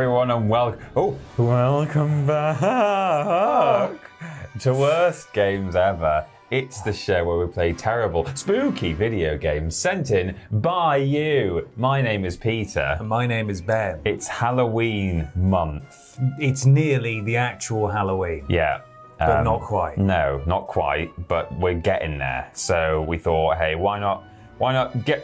Everyone and welcome back to Worst Games Ever. It's the show where we play terrible, spooky video games sent in by you. My name is Peter. And my name is Ben. It's Halloween month. It's nearly the actual Halloween. Yeah. But not quite. No, not quite, but we're getting there. So we thought, hey, why not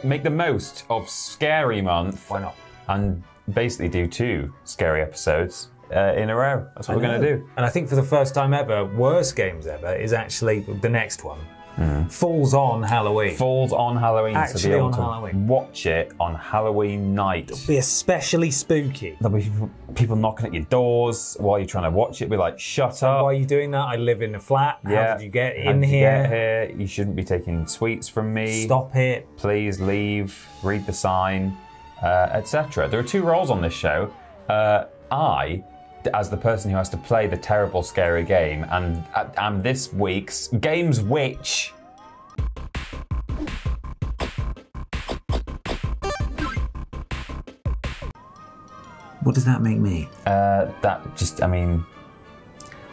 make the most of Scary Month? Why not? And basically do 2 scary episodes in a row. That's what we're going to do. And I think for the first time ever, Worst Games Ever is actually the next one. Mm. Falls on Halloween. Falls on Halloween. Actually so on Halloween. Watch it on Halloween night. It'll be especially spooky. There'll be people knocking at your doors while you're trying to watch it. Be like, shut up. Why are you doing that? I live in a flat. Yeah. How did you get in here? You shouldn't be taking sweets from me. Stop it. Please leave. Read the sign. Etc. There are 2 roles on this show. I, as the person who has to play the terrible, scary game, and am this week's Games Witch. What does that make me? That just, I mean,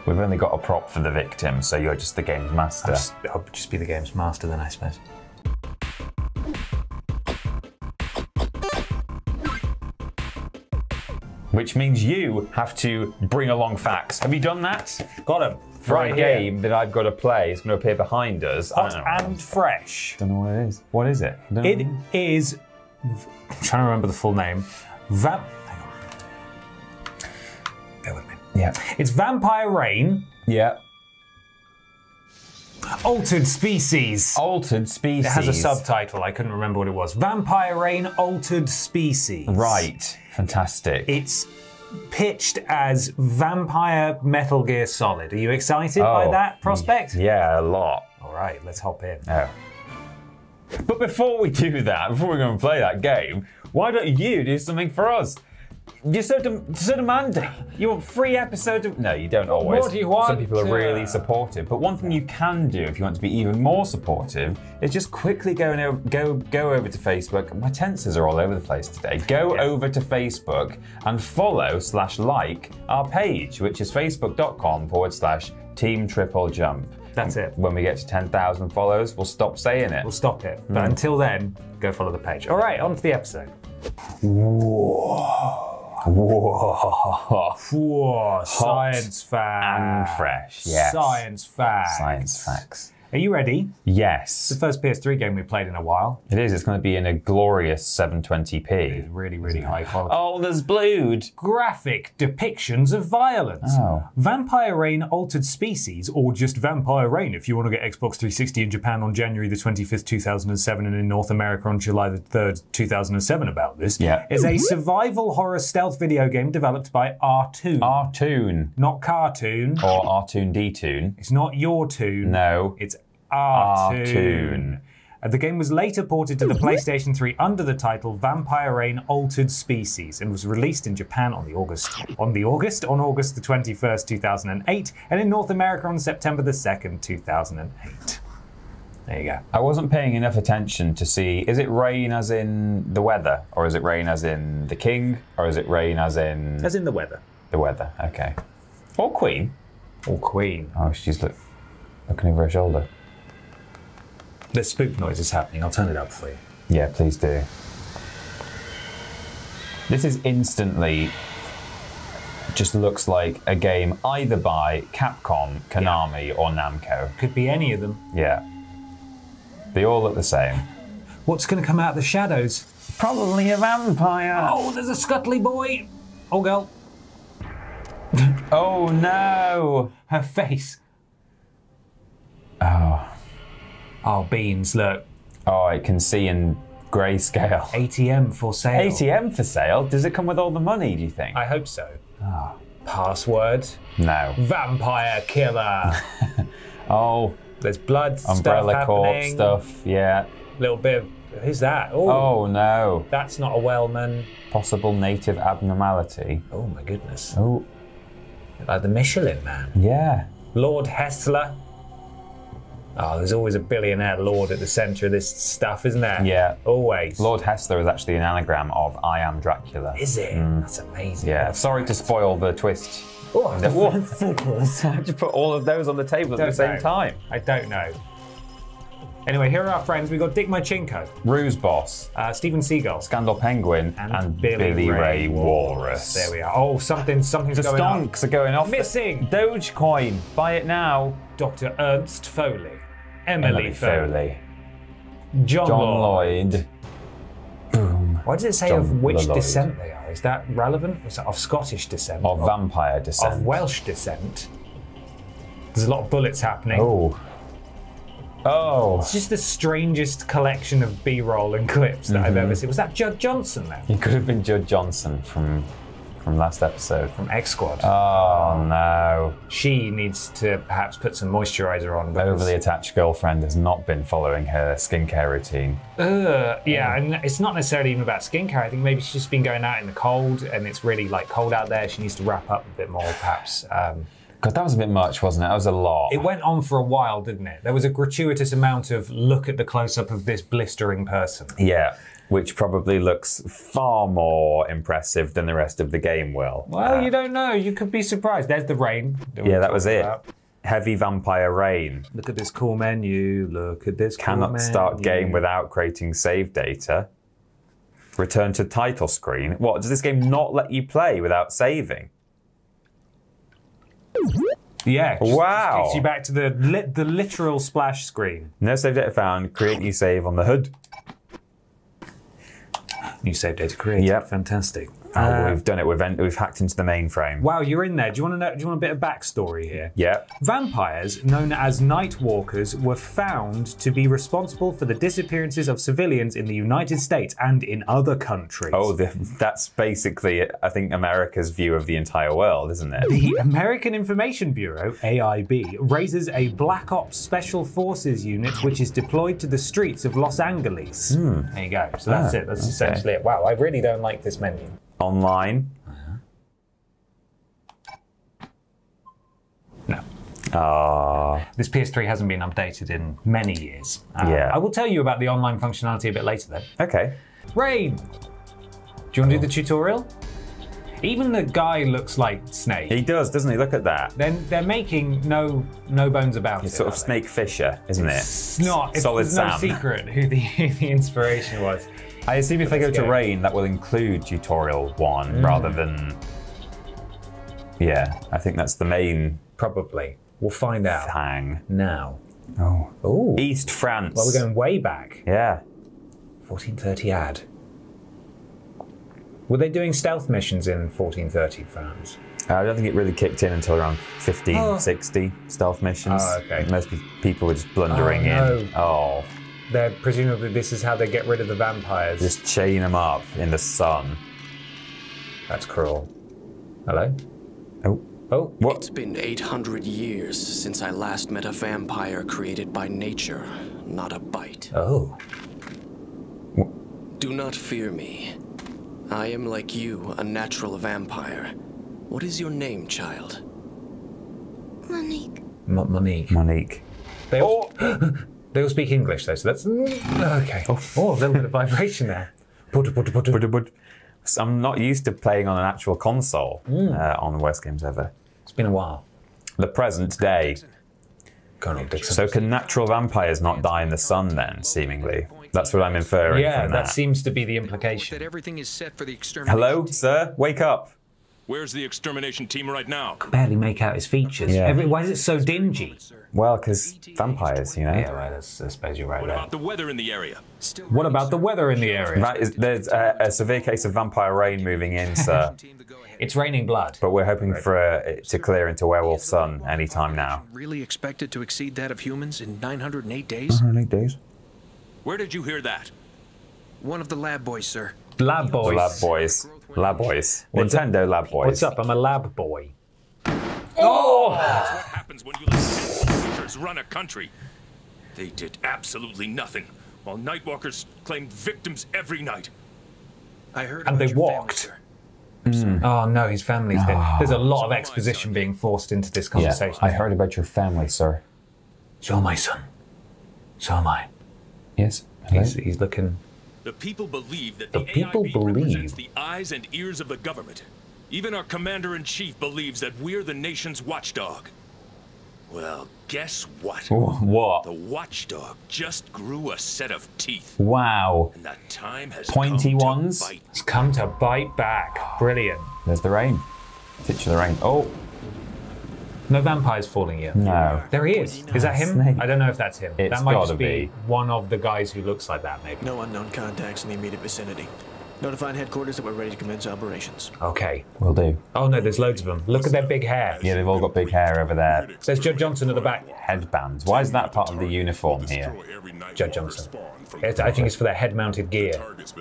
we've only got a prop for the victim, so you're just the Games Master. I'll just be the Games Master then, I suppose. Which means you have to bring along facts. Have you done that? Got him. For a game that I've got to play, it's going to appear behind us. Hot and fresh. Don't know what it is. What is it? It is. I'm trying to remember the full name. Hang on. Bear with me. Yeah. It's Vampire Rain. Yeah. Altered Species. Altered Species. It has a subtitle. I couldn't remember what it was. Vampire Rain: Altered Species. Right. Fantastic. It's pitched as Vampire Metal Gear Solid. Are you excited by that prospect? Yeah, a lot. All right, let's hop in. Oh. But before we do that, before we go and play that game, why don't you do something for us? You're so demanding. You want free episodes of... No, you don't always. What do you want? Some people are really supportive. But one thing you can do if you want to be even more supportive is just quickly go over to Facebook. My tenses are all over the place today. Go over to Facebook and follow/like our page, which is facebook.com/TeamTripleJump. That's it. When we get to 10,000 followers, we'll stop saying it. We'll stop it. But until then, go follow the page. All right, on to the episode. Whoa. Whoa. Science facts. And fresh, yes. Science facts. Science facts. Are you ready? Yes. It's the first PS3 game we've played in a while. It is. It's going to be in a glorious 720p. It's really, really high quality. Oh, there's blood. Graphic depictions of violence. Oh. Vampire Rain Altered Species, or just Vampire Rain if you want to get Xbox 360 in Japan on January the 25th, 2007, and in North America on July the 3rd, 2007 about this, is a survival horror stealth video game developed by Artoon. Artoon. Not cartoon. Or Artoon D-Toon. It's not your tune. No. It's Artoon. The game was later ported to the PlayStation 3 under the title Vampire Rain: Altered Species and was released in Japan on August the 21st, 2008, and in North America on September the 2nd, 2008. There you go. I wasn't paying enough attention to see, is it rain as in the weather, or is it rain as in the king, or is it rain as in... As in the weather. The weather, okay. Or queen. Or queen. Oh, she's looking over her shoulder. The spook noise is happening. I'll turn it up for you. Yeah, please do. This is instantly just looks like a game either by Capcom, Konami, or Namco. Could be any of them. Yeah. They all look the same. What's going to come out of the shadows? Probably a vampire. Oh, there's a scuttly boy. Oh, girl. Oh, no. Her face. Oh. Oh, beans, look. Oh, I can see in grayscale. ATM for sale. ATM for sale? Does it come with all the money, do you think? I hope so. Oh. Password? No. Vampire killer. Oh. There's blood Umbrella Corp stuff, yeah. Little bit of, who's that? Ooh, oh no. That's not a whaleman. Possible native abnormality. Oh my goodness. Oh. Like the Michelin Man. Yeah. Lord Hessler. Oh, there's always a billionaire lord at the center of this stuff, isn't there? Yeah. Always. Lord Hessler is actually an anagram of I Am Dracula. Is it? Mm. That's amazing. Yeah. That's Sorry to spoil the twist. Oh, the I just put all of those on the table at the same time. I don't know. Anyway, here are our friends. We've got Dick Machinko, Ruse Boss, Steven Seagal, Scandal Penguin, and Billy Ray Walrus. There we are. Oh, something's going on. The stonks are going off. Missing! Dogecoin. Buy it now. Dr. Ernst Foley. Emily Foley. John Lloyd. Boom. Why does it say of which descent they are? Is that relevant? Is that of Scottish descent? Of vampire descent. Of Welsh descent. There's a lot of bullets happening. Oh. Oh. It's just the strangest collection of B-roll and clips that I've ever seen. Was that Judd Johnson there? He could have been Judd Johnson from last episode. From X Squad. Oh, no. She needs to perhaps put some moisturizer on. Overly attached girlfriend has not been following her skincare routine. Yeah, and it's not necessarily even about skincare. I think maybe she's just been going out in the cold and it's really like cold out there. She needs to wrap up a bit more, perhaps. God, that was a bit much, wasn't it? That was a lot. It went on for a while, didn't it? There was a gratuitous amount of look at the close-up of this blistering person. Yeah, which probably looks far more impressive than the rest of the game will. Well, you don't know. You could be surprised. There's the rain. Yeah, that was it. Heavy vampire rain. Look at this cool menu. Look at this cool menu. Cannot start game without creating save data. Return to title screen. What, does this game not let you play without saving? Yeah, wow. Takes you back to the literal splash screen. No save data found. Create new save on the HUD. New save data created. Yep, fantastic. Oh, we've done it. We've hacked into the mainframe. Wow, you're in there. Do you want to know? Do you want a bit of backstory here? Yeah. Vampires, known as Nightwalkers, were found to be responsible for the disappearances of civilians in the United States and in other countries. Oh, that's basically, I think, America's view of the entire world, isn't it? The American Information Bureau (AIB) raises a Black Ops Special Forces unit, which is deployed to the streets of Los Angeles. Mm. There you go. So that's it. That's essentially it. Wow, I really don't like this menu. Online. No. This PS3 hasn't been updated in many years. I will tell you about the online functionality a bit later then. Okay. Rain! Do you want to do the tutorial? Even the guy looks like Snake. He does, doesn't he? Look at that. They're making no bones about it. It's sort of Snake Fisher, isn't it? It's not. Solid Sam. It's no secret who the inspiration was. I assume if they go to Rain, that will include Tutorial 1 rather than... Yeah, I think that's the main... Probably. We'll find out. Hang. Now. Oh. Ooh. East France. Well, we're going way back. Yeah. 1430 ad. Were they doing stealth missions in 1430 France? I don't think it really kicked in until around 1560, stealth missions. Oh, okay. Most people were just blundering in. Oh, they're presumably this is how they get rid of the vampires. Just chain them up in the sun. That's cruel. Hello? Oh. Oh. What? It's been 800 years since I last met a vampire created by nature, not a bite. Oh. What? Do not fear me. I am like you, a natural vampire. What is your name, child? Monique. Monique. Monique. They all... They all speak English, though, so that's... Okay. Oh, a little bit of vibration there. I'm not used to playing on an actual console on Worst Games Ever. It's been a while. The present day. Colonel Dixon. So can natural vampires not die in the sun, then, seemingly? That's what I'm inferring from that. Yeah, that seems to be the implication. That everything is set for the extermination. Hello, sir? Wake up. Where's the extermination team right now? Could barely make out his features. Yeah. Why is it so dingy? Well, because vampires, you know. Yeah, right. I suppose you're right. What about the weather in the area? What about the weather in the area? That is, there's a severe case of vampire rain moving in, sir. It's raining blood. But we're hoping for it to clear into werewolf sun any time now. Really expected to exceed that of humans in 908 days? 908 days? Where did you hear that? One of the lab boys, sir. Lab boys. Lab boys. Lab boys. Nintendo lab boys. What's up? I'm a lab boy. Oh! That's what happens when you let Nightwalkers run a country. They did absolutely nothing, while Nightwalkers claimed victims every night. I heard. And they walked. Mm. Oh no, his family's dead. There's a lot of exposition being forced into this conversation. Yeah, I heard about your family, sir. So my son. So am I. Yes. He's looking. The people believe that the AIB represents the eyes and ears of the government. Even our commander-in-chief believes that we're the nation's watchdog. Well, guess what? Ooh, what? The watchdog just grew a set of teeth. Wow. And that time has pointy ones. It's come to bite back. Brilliant. There's the rain. Picture the rain. Oh. No vampires falling here. No. There he is. Is that him? Snake. I don't know if that's him. It's that might just be one of the guys who looks like that, maybe. No unknown contacts in the immediate vicinity. Notifying headquarters that we're ready to commence operations. Okay. Will do. Oh no, there's loads of them. Look at their big hair. Yeah, they've all got big hair over there. There's Judd Johnson at the back. Headbands. Why is that part of the uniform here? Judd Johnson. I think it's for their head-mounted gear.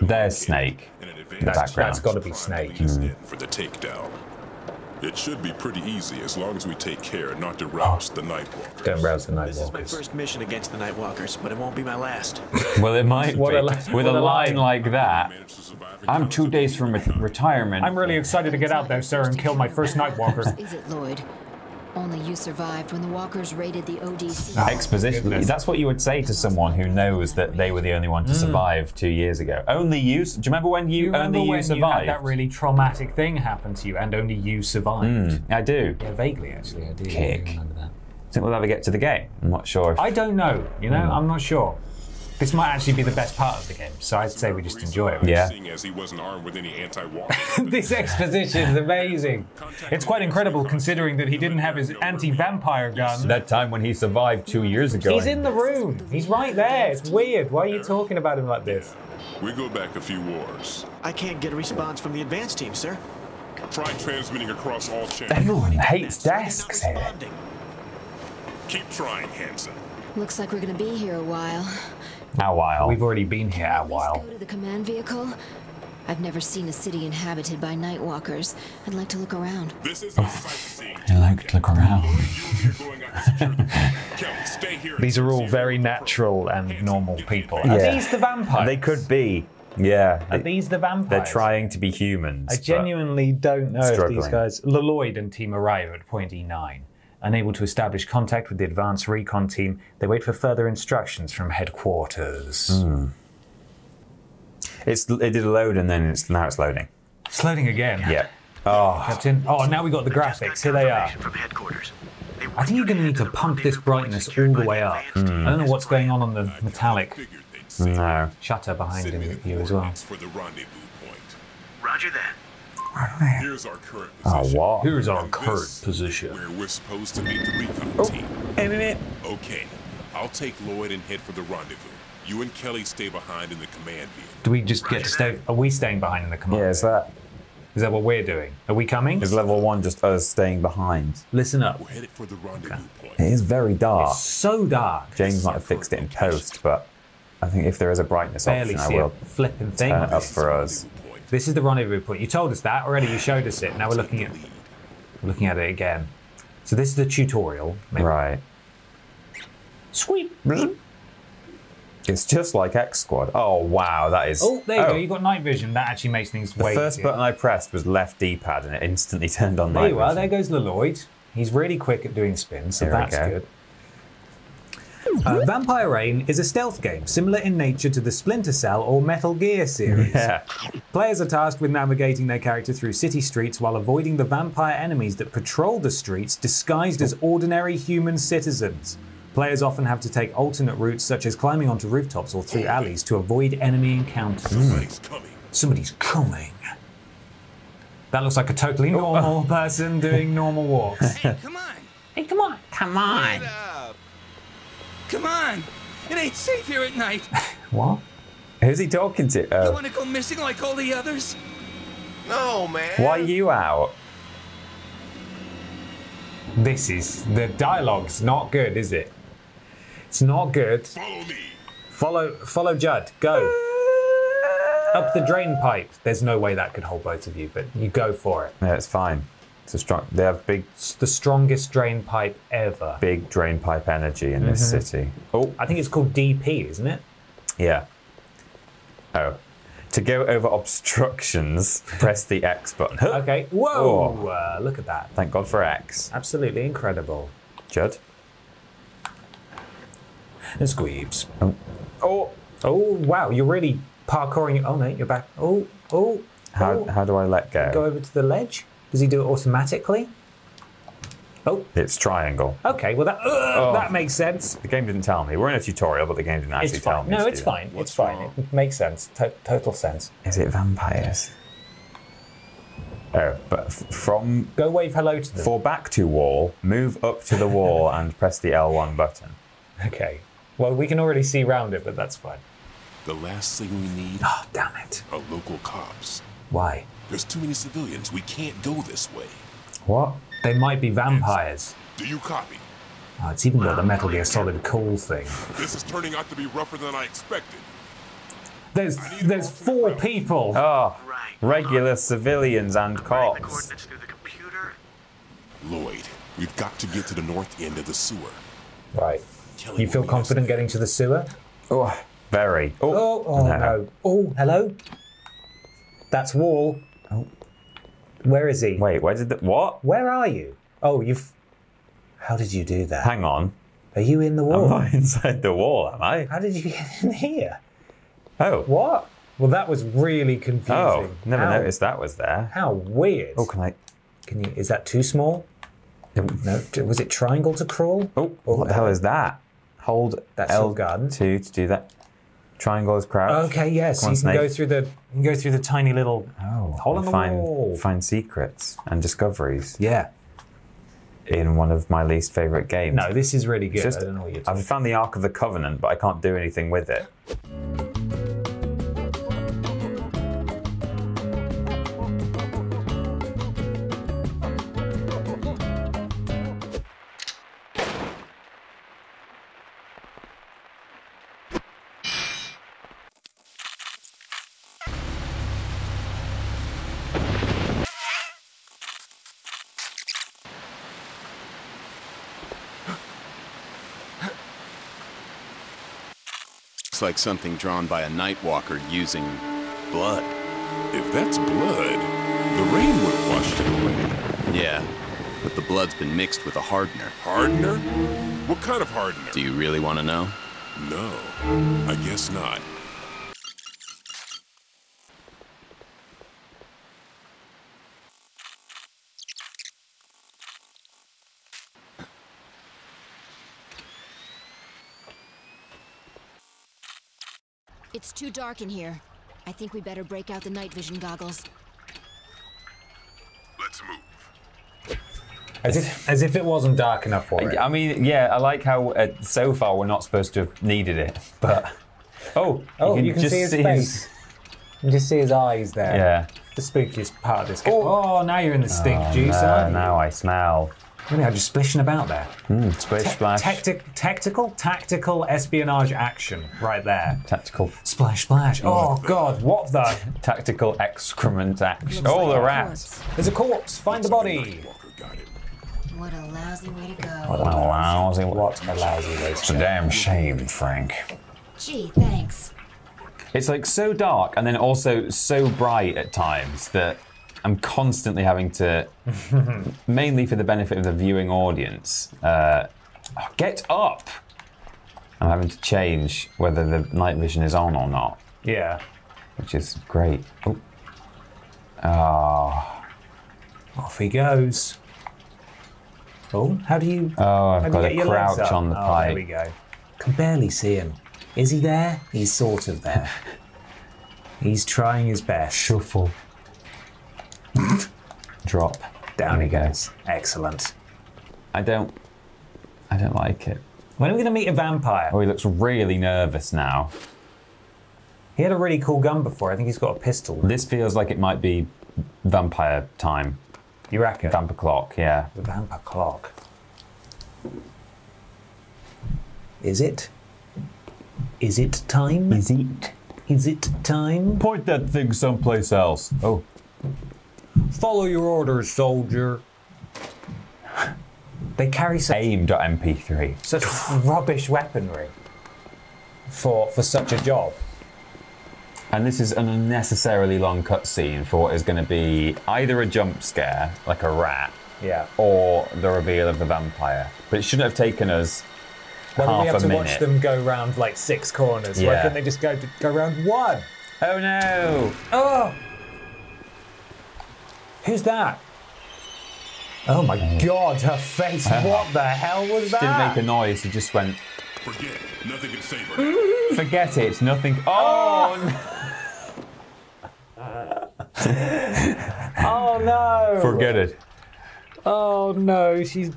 There's Snake in the background. That's got to be Snake. Mm. It should be pretty easy as long as we take care not to rouse the Nightwalkers. Don't rouse the Nightwalkers. This is my first mission against the Nightwalkers, but it won't be my last. Well, it might be. With a line like that, I'm 2 days from retirement. I'm really excited to get out there, sir, and kill my first Nightwalker. Is it Lloyd? Only you survived when the walkers raided the ODC. Oh, exposition. That's what you would say to someone who knows that they were the only one to survive 2 years ago. Only you. Do you remember when you only you survived? That really traumatic thing happened to you, and only you survived. Mm, I do. Yeah, vaguely actually, I do. Kick. I remember that. I think we'll ever get to the game. I'm not sure. If... I don't know. You know, I'm not sure. This might actually be the best part of the game, so I'd say we just enjoy it. Yeah. Seeing as he wasn't armed with any anti-walker. This exposition is amazing. It's quite incredible considering that he didn't have his anti-vampire gun. That time when he survived 2 years ago. He's in the room. He's right there. It's weird. Why are you talking about him like this? We go back a few wars. I can't get a response from the advance team, sir. Try transmitting across all channels. Everyone hates desks. Keep trying, Hanson. Looks like we're going to be here a while. A while. We've already been here a while. Let's go to the command vehicle. I've never seen a city inhabited by Nightwalkers. I'd like to look around. This is I like to look around. These are all very natural and normal people. Yeah. Are these the vampires? They could be. Yeah. Are these the vampires? They're trying to be humans. I genuinely don't know if these guys... Lloyd and team arrive at point E9. Unable to establish contact with the advanced recon team, they wait for further instructions from headquarters. Mm. It did load and then now it's loading. It's loading again. Yeah. Oh. Captain. Oh, now we got the graphics. Here they are. From headquarters. I think you're going to need to pump this brightness all the way up. Mm. I don't know what's going on the metallic shutter behind you as well. For the rendezvous point. Roger that. Here's our current position. Oh, wow. Here's our current position. Where we're supposed to meet the recon team. Okay, I'll take Lloyd and head for the rendezvous. You and Kelly stay behind in the command vehicle. Do we just get to stay? Are we staying behind in the command? Yeah, is that what we're doing? Are we coming? Is level one just us staying behind? Listen up. We're headed for the rendezvous point. It is very dark. It's so dark. James might have fixed it in post, but I think if there is a brightness option, I will flipping thing up for us. This is the rendezvous point. You told us that already. You showed us it. Now we're looking at it again. So this is the tutorial. Maybe. Right. Sweep. It's just like X Squad. Oh, wow. That is... Oh, there you go. You've got night vision. That actually makes things way easier. The first button I pressed was left D-pad and it instantly turned on night vision. There you are. There goes Lloyd. He's really quick at doing spins, so that's good. Vampire Rain is a stealth game similar in nature to the Splinter Cell or Metal Gear series. Yeah. Players are tasked with navigating their character through city streets while avoiding the vampire enemies that patrol the streets disguised as ordinary human citizens. Players often have to take alternate routes such as climbing onto rooftops or through alleys to avoid enemy encounters. Somebody's coming. Somebody's coming. That looks like a totally normal person doing normal walks. Hey, come on. Hey, come on. Come on. Come on! It ain't safe here at night! What? Who's he talking to? Oh. You wanna go missing like all the others? No, man! Why are you out? This is... the dialogue's not good, is it? It's not good. Follow me! Follow Judd. Go! up the drain pipe. There's no way that could hold both of you, but you go for it. Yeah, it's fine. It's a strong, they have big... It's the strongest drain pipe ever. Big drain pipe energy in this city. Oh, I think it's called DP, isn't it? Yeah. Oh. To go over obstructions, press the X button. Okay. Whoa! Oh. Look at that. Thank God for X. Absolutely incredible. Judd. And Squeebs. Oh. Oh. Oh, wow. You're really parkouring. Oh, no, you're back. Oh, oh. How do I let go? Go over to the ledge? Does he do it automatically? Oh. It's triangle. Okay, well, that that makes sense. The game didn't tell me. We're in a tutorial, but the game didn't actually tell me. No, it's fine. It's fine. It makes sense. Total sense. Is it vampires? Oh, but from... Go wave hello to them. For back to wall, move up to the wall and press the L1 button. Okay. Well, we can already see round it, but that's fine. The last thing we need... Oh, damn it. ...are local cops. Why? There's too many civilians. We can't go this way. What? They might be vampires. Do you copy? Oh, it's even got the Metal Gear Solid cool thing. This is turning out to be rougher than I expected. There's four people. Oh, right. Regular civilians and cops. The coordinates through the computer. Lloyd, we've got to get to the north end of the sewer. Right. You feel confident getting to the sewer? Oh, very. Oh, oh no. Oh, hello. That's Wall. Oh. Where is he? Wait, where did the... What? Where are you? Oh, you've... How did you do that? Hang on. Are you in the wall? I'm not inside the wall, am I? How did you get in here? Oh. What? Well, that was really confusing. Oh, never noticed that was there. How weird. Oh, can you... Is that too small? No. Was it triangle to crawl? Oh, what the hell is that? Hold L2 to do that. Triangle is crouch. Okay, yes. You can go through the tiny little hole in the wall. Find secrets and discoveries. Yeah. In one of my least favorite games. No, this is really good. Just, I don't know what you're talking about. I've found the Ark of the Covenant, but I can't do anything with it. Like something drawn by a Nightwalker using blood. If that's blood, the rain would have washed it away. Yeah, but the blood's been mixed with a hardener. Hardener? What kind of hardener? Do you really want to know? No, I guess not. It's too dark in here. I think we better break out the night vision goggles. Let's move. As if it wasn't dark enough for it. I mean, yeah, I like how so far we're not supposed to have needed it, but... Oh, you can just see his face. You can just see his eyes there. Yeah. The spookiest part of this game. Oh, now you're in the stink juice, aren't you? Now I smell. Really, I'm just splishing about there. Splish, splash. Tactical espionage action right there. Tactical. Splash, splash. Oh, God, what the? Tactical excrement action. Oh, the rat. There's a corpse. Find the body. What a lousy way to go. What a lousy way to go. It's a damn shame, Frank. Gee, thanks. It's like so dark and then also so bright at times that... I'm constantly having to, mainly for the benefit of the viewing audience, get up. I'm having to change whether the night vision is on or not. Yeah. Which is great. Oh. Oh. Off he goes. Oh, how do you... Oh, I've got a crouch on the pipe. There we go. Can barely see him. Is he there? He's sort of there. He's trying his best. Shuffle. Drop. Down he goes. Excellent. I don't like it. When are we going to meet a vampire? Oh, he looks really nervous now. He had a really cool gun before. I think he's got a pistol. This feels like it might be vampire time. You reckon? Vampire clock, yeah. The vampire clock. Is it? Is it time? Is it? Is it time? Point that thing someplace else. Oh. Follow your orders, soldier. They carry such AIM.mp3. Such rubbish weaponry for such a job. And this is an unnecessarily long cutscene for what is going to be either a jump scare, like a rat, yeah, or the reveal of the vampire. But it shouldn't have taken us half a minute. Watch them go round like 6 corners. Yeah. Why couldn't they just go round 1? Oh no! Oh! Who's that? Oh my God, her face! What the hell was that? Didn't make a noise. It just went. Forget it. Nothing can save her. Forget it. Nothing. Oh! Oh. Oh no! Forget it. Oh no, she's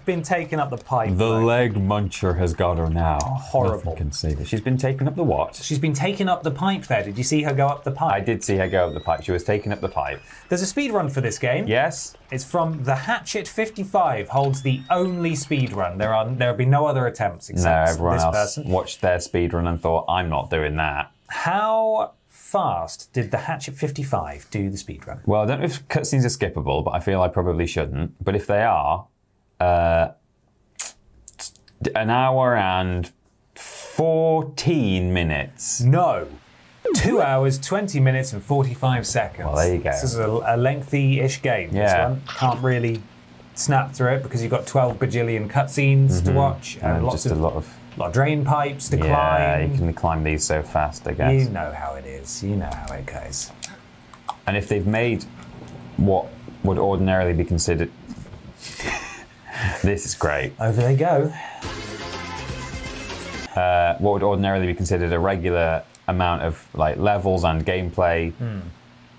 been taking up the pipe. The leg muncher has got her now. Oh, horrible. Nothing can save her. She's been taking up the what? She's been taking up the pipe there. Did you see her go up the pipe? I did see her go up the pipe. She was taking up the pipe. There's a speed run for this game. Yes. It's from the Hatchet 55 holds the only speed run. There'll be no other attempts except everyone else watched their speed run and thought, I'm not doing that. How fast did the Hatchet 55 do the speedrun? Well, I don't know if cutscenes are skippable, but I feel I probably shouldn't. But if they are, 1 hour and 14 minutes. No. 2 hours, 20 minutes, and 45 seconds. Well, there you go. This is a lengthy-ish game. Yeah. This one. Can't really snap through it because you've got 12 bajillion cutscenes to watch. And a lot of drain pipes to climb. Yeah, you can climb these so fast, I guess. You know how it is. You know how it goes. And if they've made what would ordinarily be considered... This is great. Over they go. What would ordinarily be considered a regular amount of like levels and gameplay. Mm.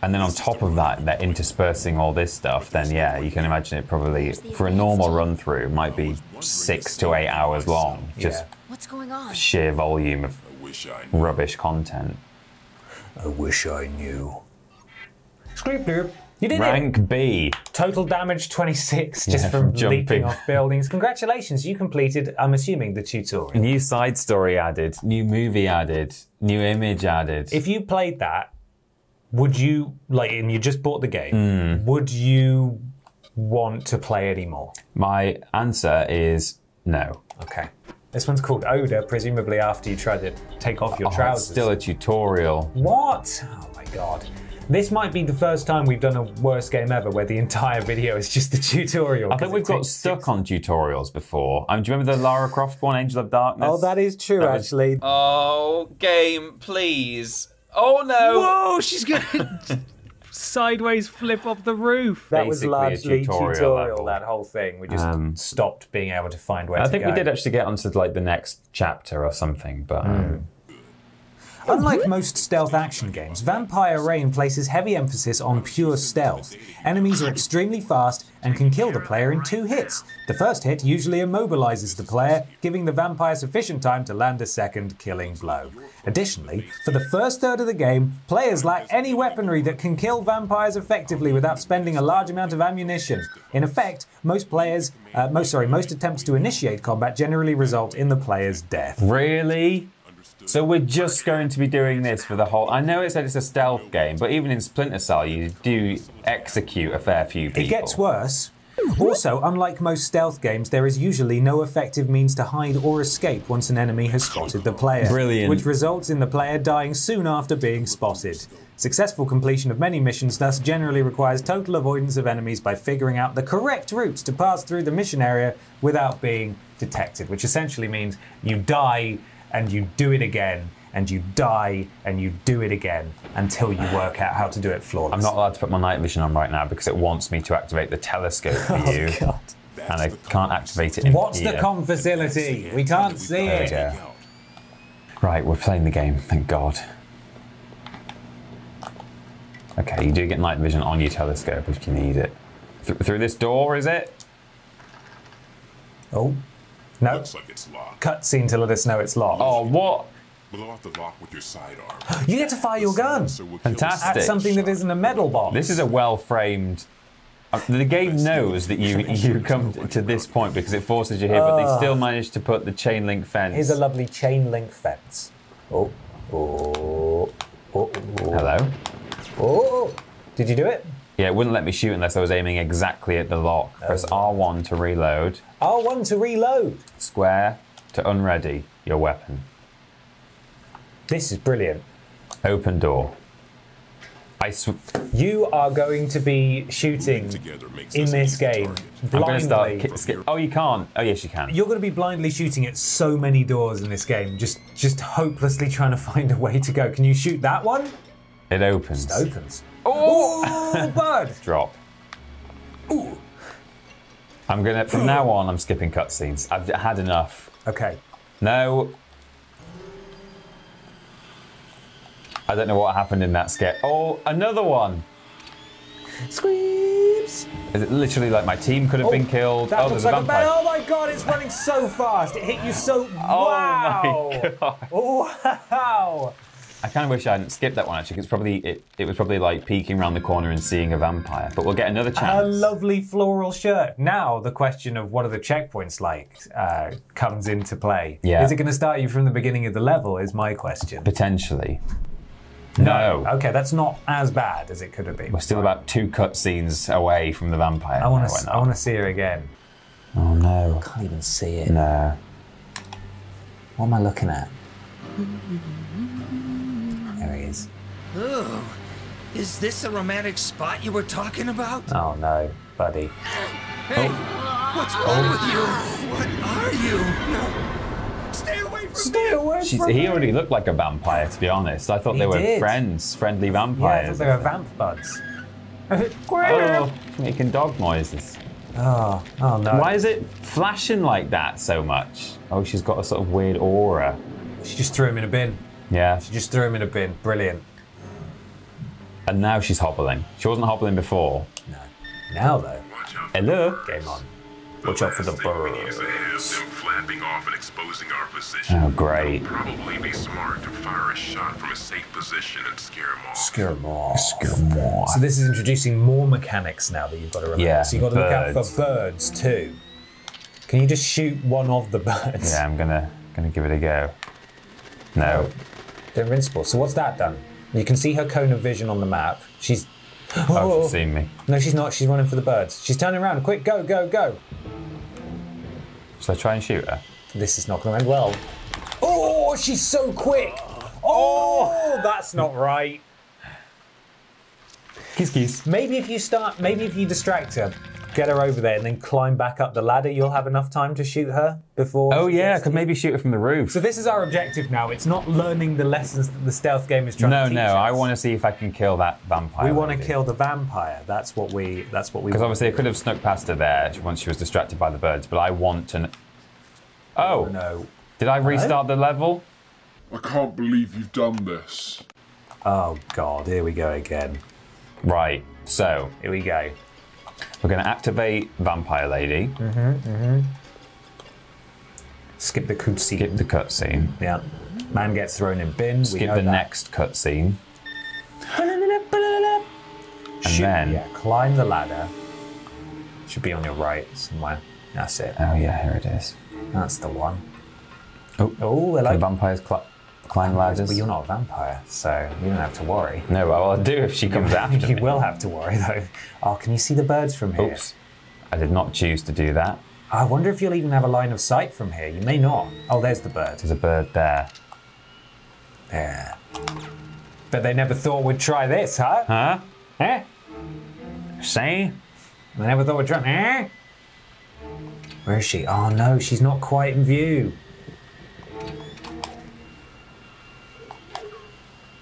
And then on top of that, they're interspersing all this stuff, then yeah, you can imagine it probably, for a normal run-through, might be 6 to 8 hours long. Just sheer volume of rubbish content. I wish I knew. Screw-bloop. You did it! Rank B. Total damage 26 just from leaping off buildings. Congratulations, you completed, I'm assuming, the tutorial. New side story added, new movie added, new image added. If you played that, would you, like, and you just bought the game, would you want to play anymore? My answer is no. Okay. This one's called Odor, presumably after you try to take off your trousers. It's still a tutorial. What? Oh my God. This might be the first time we've done a worst game ever where the entire video is just a tutorial. I think we've got stuck on tutorials before. Do you remember the Lara Croft one, Angel of Darkness? Oh, that is true, actually. Oh, game, please. Oh no! Whoa, she's gonna sideways flip off the roof. That was largely tutorial, that whole thing. We just stopped being able to find where to go. I think we did actually get onto like the next chapter or something, but... Unlike most stealth action games, Vampire Rain places heavy emphasis on pure stealth. Enemies are extremely fast and can kill the player in 2 hits. The first hit usually immobilizes the player, giving the vampire sufficient time to land a second killing blow. Additionally, for the first third of the game, players lack any weaponry that can kill vampires effectively without spending a large amount of ammunition. In effect, most attempts to initiate combat generally result in the player's death. Really? So we're just going to be doing this for the whole... I know it said it's a stealth game, but even in Splinter Cell, you do execute a fair few people. It gets worse. Also, unlike most stealth games, there is usually no effective means to hide or escape once an enemy has spotted the player. Brilliant. Which results in the player dying soon after being spotted. Successful completion of many missions thus generally requires total avoidance of enemies by figuring out the correct routes to pass through the mission area without being detected, which essentially means you die... and you do it again, and you die, and you do it again, until you work out how to do it flawlessly. I'm not allowed to put my night vision on right now because it wants me to activate the telescope for you. Oh, God. And I can't activate it in the comm facility? We can't see it. Go. Right, we're playing the game, thank God. Okay, you do get night vision on your telescope if you need it. Through this door, is it? Oh. No. Looks like it's locked. Cutscene to let us know it's locked. Oh, what? Blow out the lock with your sidearm. You get to fire your gun. Fantastic. At something that isn't a metal box. This is a well-framed... the game knows that you come to this point because it forces you here, but they still managed to put the chain link fence. Here's a lovely chain link fence. Oh. Oh. Oh, oh. Hello. Oh, did you do it? Yeah, it wouldn't let me shoot unless I was aiming exactly at the lock. Oh. Press R1 to reload. R1 to reload. Square to unready your weapon. This is brilliant. Open door. You are going to be shooting in this game blindly. I'm gonna start oh, you can't. Oh, yes, you can. You're going to be blindly shooting at so many doors in this game, just hopelessly trying to find a way to go. Can you shoot that one? It opens. It opens. Oh, bud! Drop. Ooh. I'm gonna. From now on, I'm skipping cutscenes. I've had enough. Okay. No. I don't know what happened in that sketch. Oh, another one. Squeebs. Is it literally like my team could have been killed? That looks like a vampire. Oh my god, it's running so fast. It hit you so. Wow. Oh my god. Wow. I kind of wish I hadn't skipped that one actually, because it was probably like peeking around the corner and seeing a vampire. But we'll get another chance. A lovely floral shirt. Now the question of what are the checkpoints like comes into play. Yeah. Is it going to start you from the beginning of the level? Is my question. Potentially. No. Okay, that's not as bad as it could have been. We're still about 2 cutscenes away from the vampire. I want to see her again. Oh no. I can't even see it. No. What am I looking at? There he is. Oh, is this a romantic spot you were talking about? Oh no, buddy. Hey, what's wrong with you? What are you? No. Stay away from me! He already looked like a vampire, to be honest. I thought they were friends, friendly vampires. Yeah, I thought they were vamp buds. Oh, making dog noises. Oh, oh no. Why is it flashing like that so much? Oh, she's got a sort of weird aura. She just threw him in a bin. Yeah. She just threw him in a bin. Brilliant. And now she's hobbling. She wasn't hobbling before. No. Now, though. Hello. Game on. Watch out for the burrows. Oh, great. It'll probably be smart to fire a shot from a safe position and scare them off. Scare them off. Scare them off. So this is introducing more mechanics now that you've got to remember. Yeah, so you've got to look out for birds too. Can you just shoot one of the birds? Yeah, I'm gonna give it a go. No. They're invincible. So what's that done? You can see her cone of vision on the map. She's... Oh, she's seen me. No, she's not. She's running for the birds. She's turning around. Quick, go, go, go. Shall I try and shoot her? This is not going to end well. Oh, she's so quick. Oh, that's not right. Kiss, kiss. Maybe if you start, maybe if you distract her, get her over there and then climb back up the ladder, you'll have enough time to shoot her before... Oh yeah, I could maybe shoot her from the roof. So this is our objective now. It's not learning the lessons that the stealth game is trying to teach us. I want to see if I can kill that vampire. We want to kill the vampire. That's what we... Because obviously I could have snuck past her there once she was distracted by the birds, but I want to... Oh, no. Did I restart the level? I can't believe you've done this. Oh God, here we go again. Right, so... Here we go. We're going to activate Vampire Lady. Skip the cutscene. Skip the cutscene. Yeah. Man gets thrown in bin. Skip the next cutscene. And then... Yeah, climb the ladder. Should be on your right somewhere. That's it. Oh yeah, here it is. That's the one. Oh, oh like vampires climb ladders. Well, you're not a vampire, so you don't have to worry. No, well, I'll do if she comes after me. You will have to worry, though. Oh, can you see the birds from here? Oops. I did not choose to do that. I wonder if you'll even have a line of sight from here. You may not. Oh, there's the bird. There's a bird there. There. But they never thought we'd try this, huh? Huh? Eh? See? They never thought we'd try... Eh? Where is she? Oh no, she's not quite in view.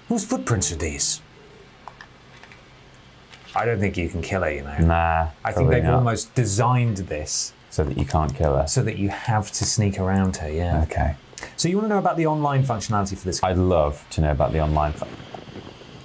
Whose footprints are these? I don't think you can kill her, you know. Nah. I think they've almost designed this. So that you can't kill her. So that you have to sneak around her, yeah. Okay. So you want to know about the online functionality for this game? I'd love to know about the online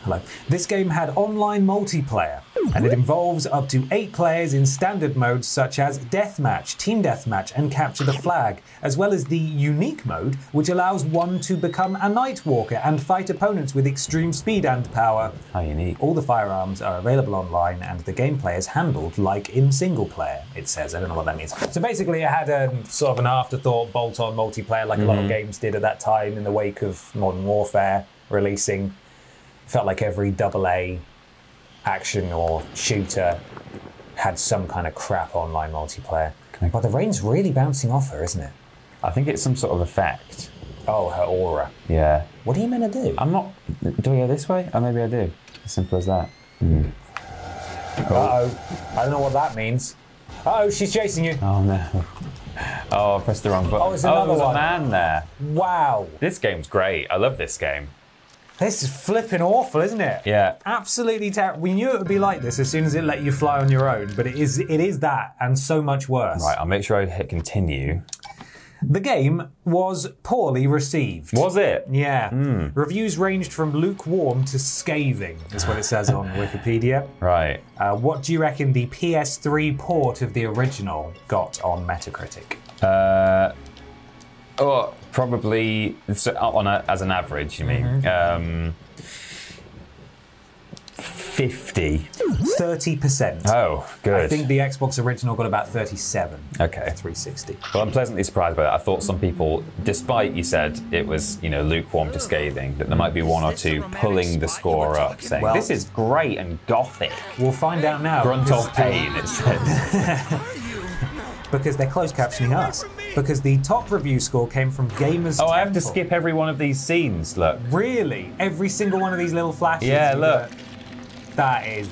Hello. This game had online multiplayer, and it involves up to 8 players in standard modes such as Deathmatch, Team Deathmatch, and Capture the Flag, as well as the Unique mode, which allows one to become a Nightwalker and fight opponents with extreme speed and power. How unique. All the firearms are available online, and the gameplay is handled like in single player, it says. I don't know what that means. So basically, it had a sort of an afterthought bolt-on multiplayer, like a lot of games did at that time in the wake of Modern Warfare releasing. felt like every AA action or shooter had some kind of crap online multiplayer. But the rain's really bouncing off her, isn't it? I think it's some sort of effect. Oh, her aura. Yeah. What are you meant to do? I'm not... Do we go this way? Or maybe I do. As simple as that. Mm. Oh. Uh-oh. I don't know what that means. Uh-oh, she's chasing you. Oh, no. Oh, I pressed the wrong button. Oh, it's another one. Oh, there's a man there. Wow. This game's great. I love this game. This is flipping awful, isn't it? Yeah. Absolutely terrible. We knew it would be like this as soon as it let you fly on your own, but it is that and so much worse. Right, I'll make sure I hit continue. The game was poorly received. Was it? Yeah. Mm. Reviews ranged from lukewarm to scathing, is what it says on Wikipedia. Right. What do you reckon the PS3 port of the original got on Metacritic? Oh, probably on as an average, you mean? Mm-hmm. 50. 30%. Oh, good. I think the Xbox original got about 37. Okay. 360. Well, I'm pleasantly surprised by that. I thought some people, despite you said it was, you know, lukewarm to scathing, that there might be one or two pulling the score up, saying, well, this is great and gothic. We'll find out now. Grunt of pain, it said. Because they're closed captioning us. Because the top review score came from Gamers Temple. Oh, I have to skip every one of these scenes, look. Really? Every single one of these little flashes? Yeah, look. That is...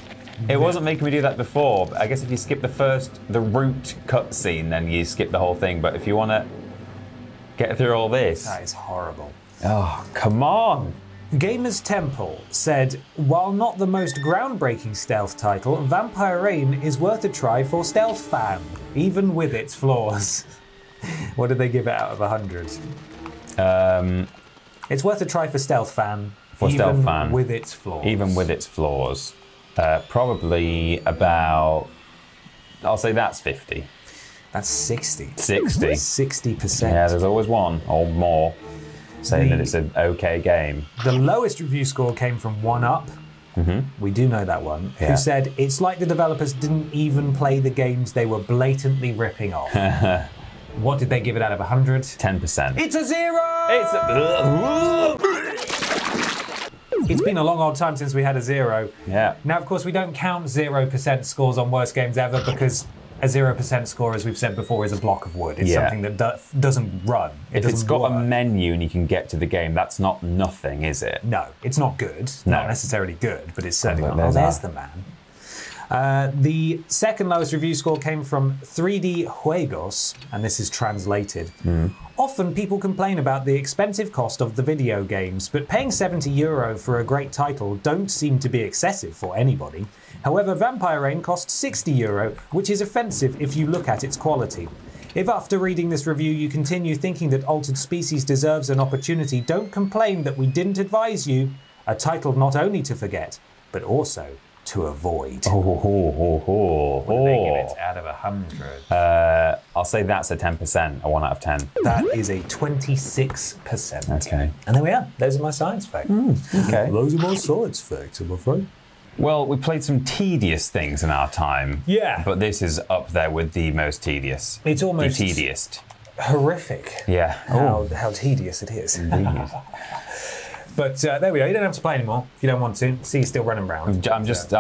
It wasn't making me do that before, but I guess if you skip the root cutscene, then you skip the whole thing. But if you want to get through all this... That is horrible. Oh, come on. Gamers Temple said, while not the most groundbreaking stealth title, Vampire Rain is worth a try for stealth fans, even with its flaws. What did they give it out of 100? It's worth a try for stealth fan, with its flaws. Even with its flaws. Probably about, I'll say that's 50. That's 60. 60. 60%. Yeah, there's always one or more saying that it's an okay game. The lowest review score came from 1UP. Mm-hmm. We do know that one. Yeah. Who said, it's like the developers didn't even play the games they were blatantly ripping off. What did they give it out of 100? 10%. It's a 0! It's a... It's been a long old time since we had a 0. Yeah. Now, of course, we don't count 0% scores on worst games ever because a 0% score, as we've said before, is a block of wood. It's something that doesn't run. If it's got a menu and you can get to the game, that's not nothing, is it? No, it's not good. No. Not necessarily good, but it's certainly not. Oh, there's the man. The second lowest review score came from 3DJuegos, and this is translated. Mm. Often people complain about the expensive cost of the video games, but paying €70 for a great title don't seem to be excessive for anybody. However, Vampire Rain costs €60, which is offensive if you look at its quality. If after reading this review you continue thinking that Altered Species deserves an opportunity, don't complain that we didn't advise you, a title not only to forget, but also to avoid. Oh, ho, ho, ho, what do they give it out of 100? I'll say that's a 10%, a 1 out of 10. That is a 26%. Okay. And there we are. Those are my science facts. Mm, okay. Those are my science facts, I'm afraid. Well, we played some tedious things in our time. Yeah. But this is up there with the most tedious. It's almost the tediest. Horrific. Yeah. How tedious it is. Indeed. But there we go. You don't have to play anymore if you don't want to. See, you're still running around. I'm just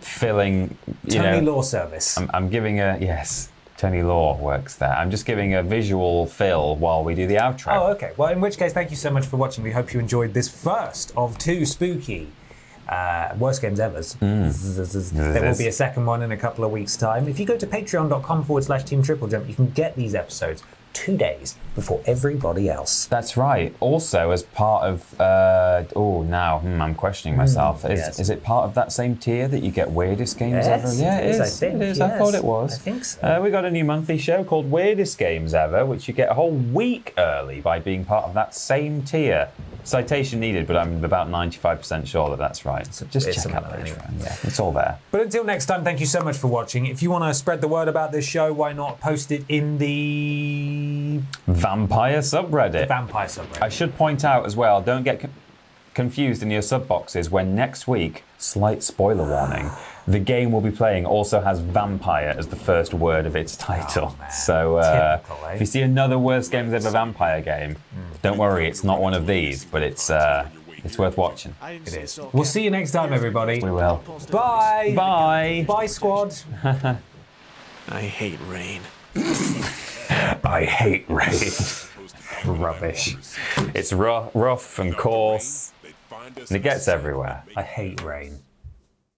filling. Tony Law service. I'm giving a yes. Tony Law works there. I'm just giving a visual fill while we do the outro. Oh, okay. Well, in which case, thank you so much for watching. We hope you enjoyed this first of two spooky worst games ever. Mm. There will be a second one in a couple of weeks' time. If you go to patreon.com/TeamTripleJump, you can get these episodes 2 days before everybody else. That's right. Also, as part of I'm questioning myself. Is it part of that same tier that you get Weirdest Games Ever? Yeah, it is. I think. It is. Yes. I thought it was. I think so. We got a new monthly show called Weirdest Games Ever, which you get a whole week early by being part of that same tier. Citation needed, but I'm about 95% sure that that's right. So just check out Patreon. Anyway. Yeah, it's all there. But until next time, thank you so much for watching. If you want to spread the word about this show, why not post it in the... Vampire subreddit. The Vampire subreddit. I should point out as well, don't get confused in your sub boxes when next week, slight spoiler warning, the game we'll be playing also has vampire as the first word of its title. Oh, so typical, eh? If you see another worst games ever vampire game, don't worry, it's not one of these, but it's It's worth watching. It is. We'll see you next time, everybody. We will. Bye. Bye. Bye, squad. I hate rain. I hate rain. Rubbish. It's rough and coarse, and it gets everywhere. I hate rain.